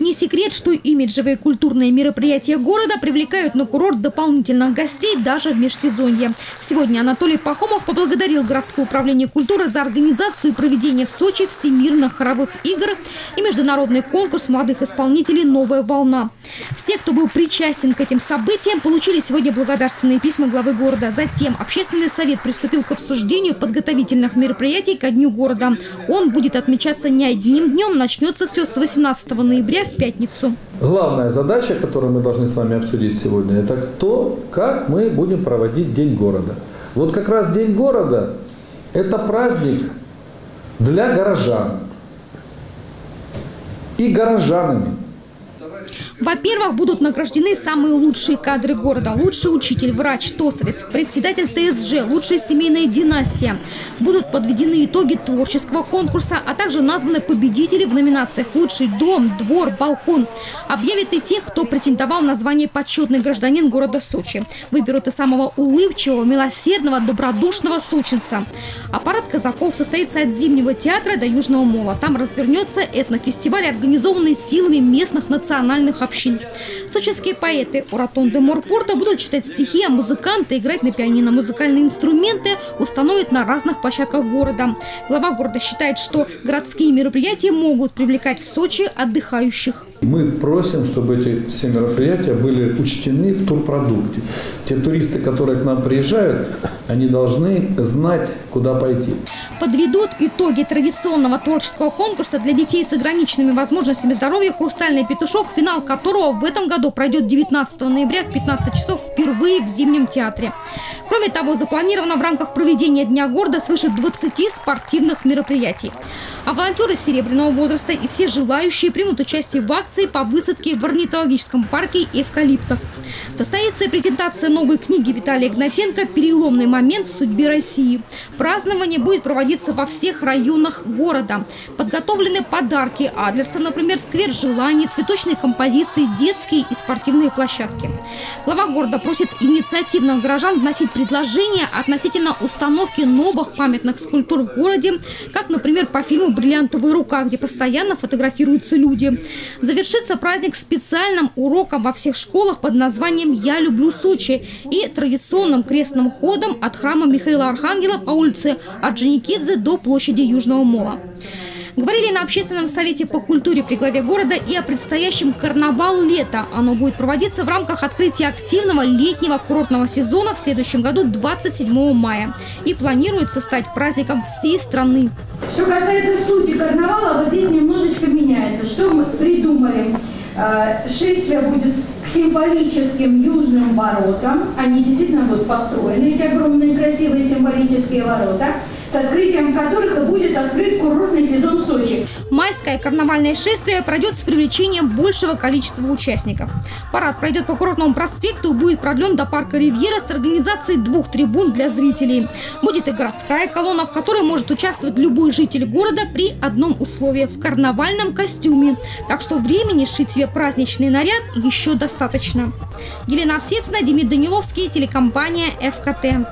Не секрет, что имиджевые культурные мероприятия города привлекают на курорт дополнительных гостей даже в межсезонье. Сегодня Анатолий Пахомов поблагодарил городское управление культуры за организацию и проведение в Сочи Всемирных хоровых игр и международный конкурс молодых исполнителей «Новая волна». Все, кто был причастен к этим событиям, получили сегодня благодарственные письма главы города. Затем общественный совет приступил к обсуждению подготовительных мероприятий ко Дню города. Он будет отмечаться не одним днем, начнется все с 18 ноября в пятницу. Главная задача, которую мы должны с вами обсудить сегодня, это то, как мы будем проводить День города. Вот как раз День города – это праздник для горожан и горожанами. Во-первых, будут награждены самые лучшие кадры города. Лучший учитель, врач, тосовец, председатель ТСЖ, лучшая семейная династия. Будут подведены итоги творческого конкурса, а также названы победители в номинациях «Лучший дом», «Двор», «Балкон». Объявят и тех, кто претендовал на звание «Почётный гражданин города Сочи». Выберут и самого улыбчивого, милосердного, добродушного сочинца. Парад казаков состоится от Зимнего театра до Южного мола. Там развернется этнофестиваль, организованный силами местных национальных общин. Сочинские поэты у Ротонды Морпорта будут читать стихи, а музыканты играть на пианино. Музыкальные инструменты установят на разных площадках города. Глава города считает, что городские мероприятия могут привлекать в Сочи отдыхающих. Мы просим, чтобы эти все мероприятия были учтены в турпродукте. Те туристы, которые к нам приезжают, они должны знать, куда пойти. Подведут итоги традиционного творческого конкурса для детей с ограниченными возможностями здоровья «Хрустальный петушок», финал которого в этом году пройдет 19 ноября в 15 часов впервые в Зимнем театре. Кроме того, запланировано в рамках проведения Дня города свыше 20 спортивных мероприятий. А волонтеры серебряного возраста и все желающие примут участие в акции по высадке в орнитологическом парке эвкалиптов. Состоится презентация новой книги Виталия Игнатенко «Переломный момент в судьбе России». Празднование будет проводиться во всех районах города. Подготовлены подарки адлерса, например, сквер желаний, цветочные композиции, детские и спортивные площадки. Глава города просит инициативных горожан вносить предложения относительно установки новых памятных скульптур в городе, как, например, по фильму «Бриллиантовая рука», где постоянно фотографируются люди. Завершится праздник специальным уроком во всех школах под названием «Я люблю Сочи» и традиционным крестным ходом от храма Михаила Архангела по улице Арджиникидзе до площади Южного мола. Говорили на общественном совете по культуре при главе города и о предстоящем «Карнавал лета». Оно будет проводиться в рамках открытия активного летнего курортного сезона в следующем году 27 мая. И планируется стать праздником всей страны. Что касается сути карнавала, вот здесь немножечко меняется. Что мы придумали? Шествие будет к символическим южным воротам. Они действительно будут построены, эти огромные красивые символические ворота, с открытием которых и будет открыт курортный сезон в Сочи. Майское карнавальное шествие пройдет с привлечением большего количества участников. Парад пройдет по Курортному проспекту и будет продлен до парка Ривьера с организацией 2 трибун для зрителей. Будет и городская колонна, в которой может участвовать любой житель города при одном условии – в карнавальном костюме. Так что времени шить себе праздничный наряд еще достаточно. Елена Овсецина, Демид Даниловский, телекомпания «ФКТ».